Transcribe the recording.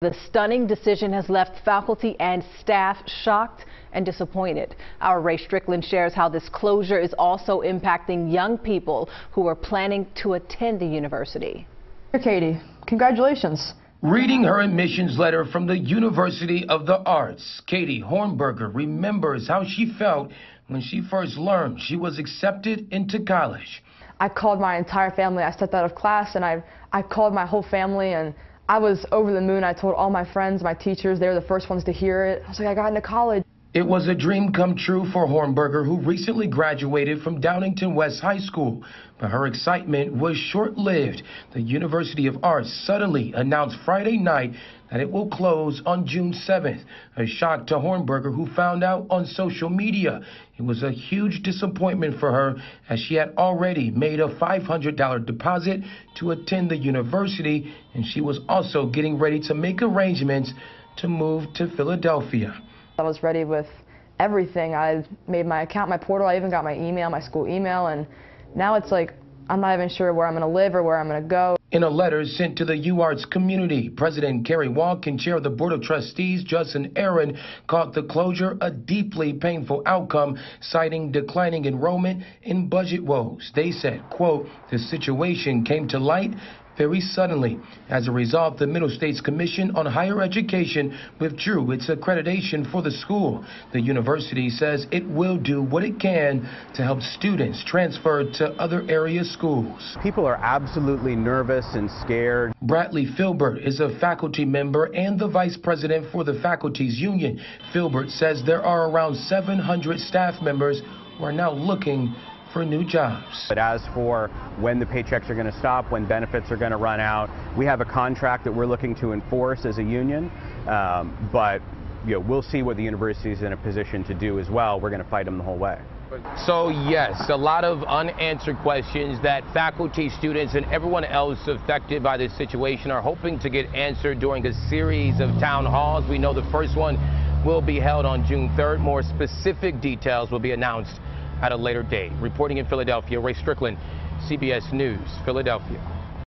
The stunning decision has left faculty and staff shocked and disappointed. Our Ray Strickland shares how this closure is also impacting young people who are planning to attend the university. Here, Katie, congratulations. Reading her admissions letter from the University of the Arts, Katie Hornberger remembers how she felt when she first learned she was accepted into college. I called my entire family. I stepped out of class and I called my whole family, and I was over the moon. I told all my friends, my teachers, they were the first ones to hear it. I was like, I got into college. It was a dream come true for Hornberger, who recently graduated from Downingtown West High School. But her excitement was short-lived. The University of Arts suddenly announced Friday night that it will close on June 7th. A shock to Hornberger, who found out on social media. It was a huge disappointment for her, as she had already made a $500 deposit to attend the university, and she was also getting ready to make arrangements to move to Philadelphia. I was ready with everything. I made my account, my portal, I even got my email, my school email, and now it's like I'm not even sure where I'm going to live or where I'm going to go. In a letter sent to the UArts community, President Kerry Walton and Chair of the Board of Trustees Justin Aaron called the closure a deeply painful outcome, citing declining enrollment and budget woes. They said, quote, "The situation came to light very suddenly. As a result, the Middle States Commission on Higher Education withdrew its accreditation for the school. The university says it will do what it can to help students transfer to other area schools." People are absolutely nervous and scared. Bradley Filbert is a faculty member and the vice president for the faculty's union. Filbert says there are around 700 staff members who are now looking for new jobs. But as for when the paychecks are going to stop, when benefits are going to run out, we have a contract that we're looking to enforce as a union, but you know, we'll see what the university is in a position to do as well. We're going to fight them the whole way. So yes, a lot of unanswered questions that faculty, students, and everyone else affected by this situation are hoping to get answered during a series of town halls. We know the first one will be held on June 3rd. More specific details will be announced at a later date. Reporting in Philadelphia, Ray Strickland, CBS News, Philadelphia.